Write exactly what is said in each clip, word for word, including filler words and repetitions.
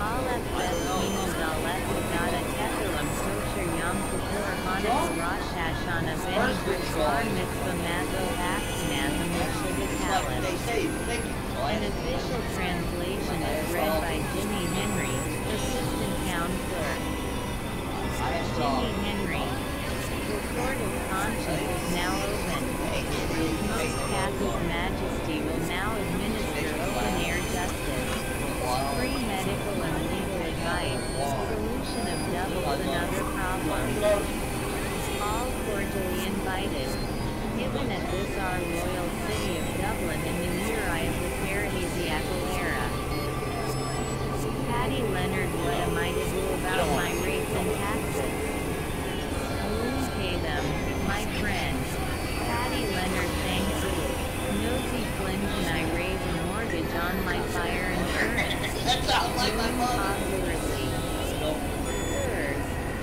An official translation is read by Jimmy Henry, assistant counselor. Jimmy Henry. The court of conscience is now open. His most Catholic Majesty will now administer open-air justice, free medical and legal advice, solution of doubles and other problems. All cordially invited. Given at this our royal city of Dublin in the year I of the paradisiacal era. Paddy Leonard, what am I to do about my rates and taxes? Who's pay them, my friends? Paddy Leonard, thank you. Nosy Flynn, can I raise a mortgage on my fire insurance? That sounds like my mom. Obviously. Sirs,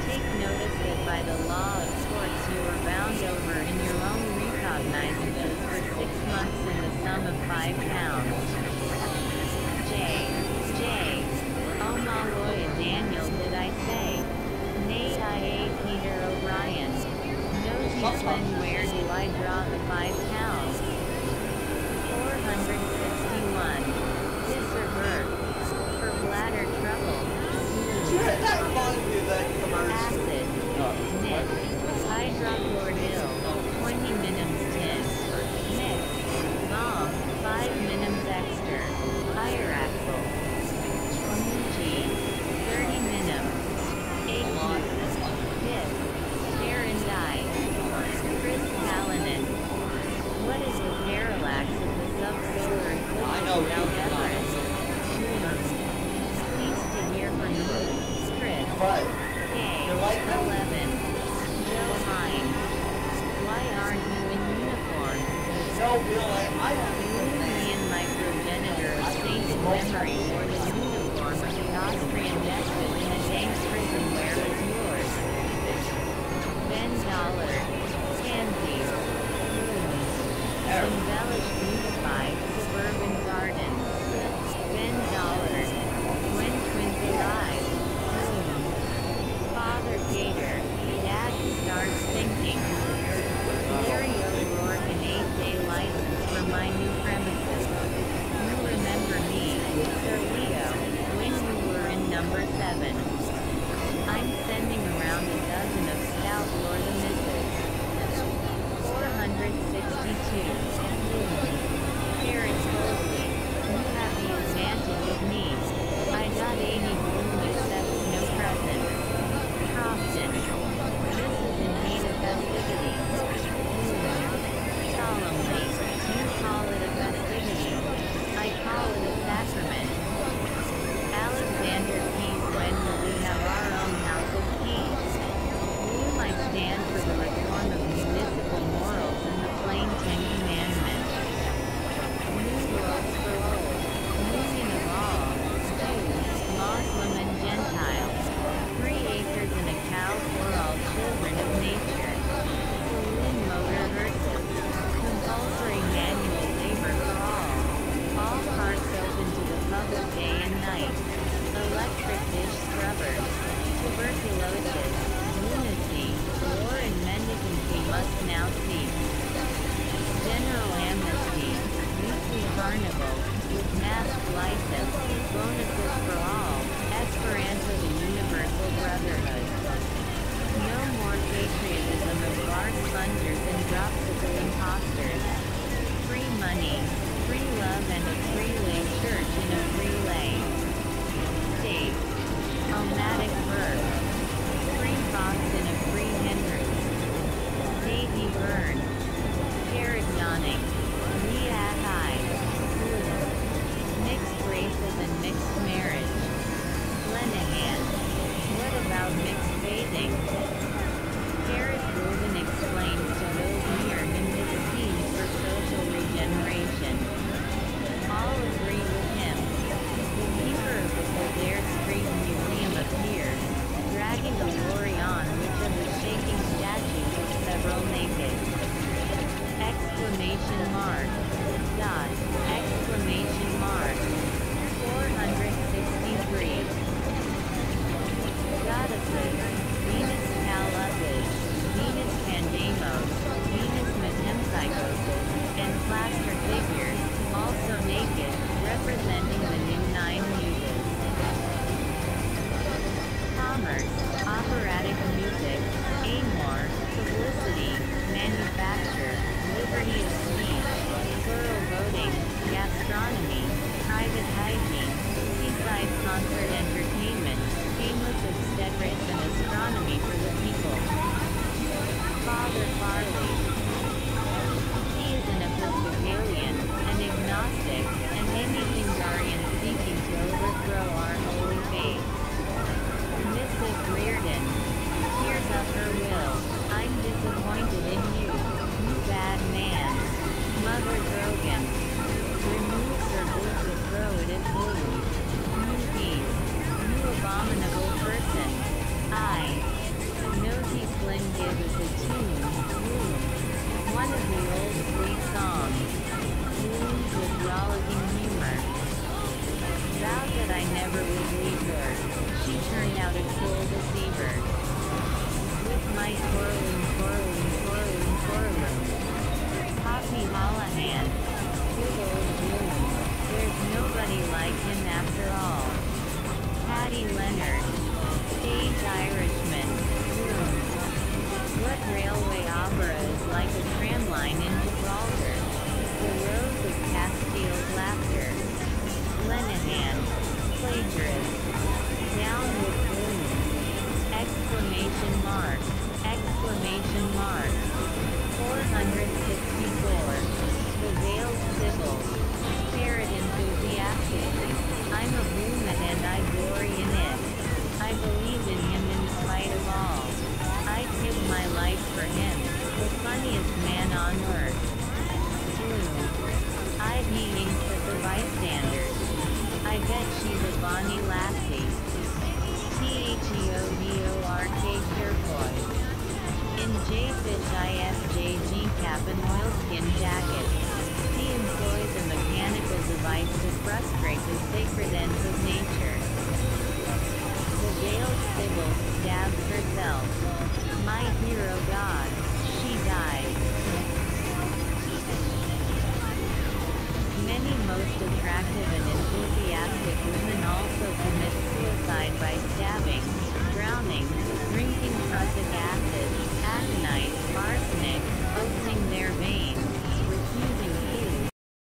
take notice that by the law of courts you are bound over in your own recognizances for six months in the sum of five pounds. J. J. Oh my lawyer Daniel, did I say? Nay, I a Peter O'Brien. No Glenn, where do I draw the five pounds? four hundred sixty-one. This or her. For bladder trouble. That reminds me of that commercial. Acid. Nick. Hydrochloride. twenty minims ten. Mix. Bomb. five minims extra. Pyraxyl. G. thirty minims. eight minims. Hit. Hair and dye. Chris Hallinan. What is the parallax of the subsolar eclipse? I know, now Everest. Please to hear from you. Chris. Right. K. eleven. Joe Hine. Why aren't you in uniform? No, Bill, I have Union microgenitor of Saint memory for the uniform of the Austrian despot in a James prison. Where is yours? Ben Dollar. Tansy. Embellished unified suburban garden. Ben Dollar. When twins arrive. Father Gator. Dad starts thinking. Larry O'Rourke, an eight-day license for my new premises. You remember me, Sir Leo, when we were in number seven. I'm sending around a dozen of stout Lord and Missus four hundred sixty-two. Karen Foley, you have the advantage of me. I got eighty-one except no present. Crofton, this is in need of festivities. Solemnly, you call it a festivity, I call it a sacrament. Alexander Keys, when will we have our own house of keys? You might stand for the reform of municipal morals and the plain Ten Commandments. New worlds for all, union of all, Jews, Muslim and Gentiles, three acres and a cow for all children of nature. Saloon motor versus. Compulsory manual labor for all. All parks open to the public day and night. Electric dish scrubbers. Tuberculosis. Lunacy. War and mendicancy must now cease. General amnesty. Weekly carnival. With mask license. Bonuses for all. Esperanto, the universal brotherhood. No more patriotism of large funders and dropsical imposters. Free money, free love and a free-lay church in a free-lay. State. Almatic verb. Free fox in a free Henry. Davy Byrne. Jared Yawning. Leah High. Mixed races and mixed marriage. Lenahan. What about mixed bathing? Gareth Rubin explains to those near him his appeal for social regeneration. commerce, operatic music, amour, publicity, manufacture, liberty of speech, plural voting, gastronomy, private hygiene, seaside concert entertainment, aimless obstetrics and astronomy for the people. Father Farley. He is an Episcopalian, an agnostic, and any Hungarian seeking to overthrow our holy faith. Missus Reardon. Here's up her will. I'm disappointed in you, you bad man. Mother Grogan. Removes her book to throw it at holy. New peace. New abominable person. I. Noti Slim gave us a tune, one of the old sweet songs, wounds with rollicking humor. Vowed that I never would leave her, she turned out a cruel deceiver. With my twirling, twirling, twirling, twirling. Poppy Holohan, good old June, there's nobody like him after all. Patty Leonard, stage Irishman. What railway opera is like a tramline in Gibraltar? The Rose of Castile's laughter. Lenihan. Plagiarist. Down with gloom. Exclamation mark. Exclamation mark. four hundred sixty-four. The Veiled Sibyl. Spirit enthusiastically. I'm a woman and I glory in it. I believe in him in spite of all. I give my life for him, the funniest man on earth. Ooh. I mean with the bystanders. I bet she's a Bonnie Lassie. T H E O D O R K Turquoy. In J-Fish I S J G cap and oilskin jacket. He employs a mechanical device to frustrate the sacred ends of nature. The veiled sibyl stabs herself. My hero god, she died. Many most attractive and enthusiastic women also commit suicide by stabbing, drowning, drinking prussic acid, aconite, arsenic, opening their veins.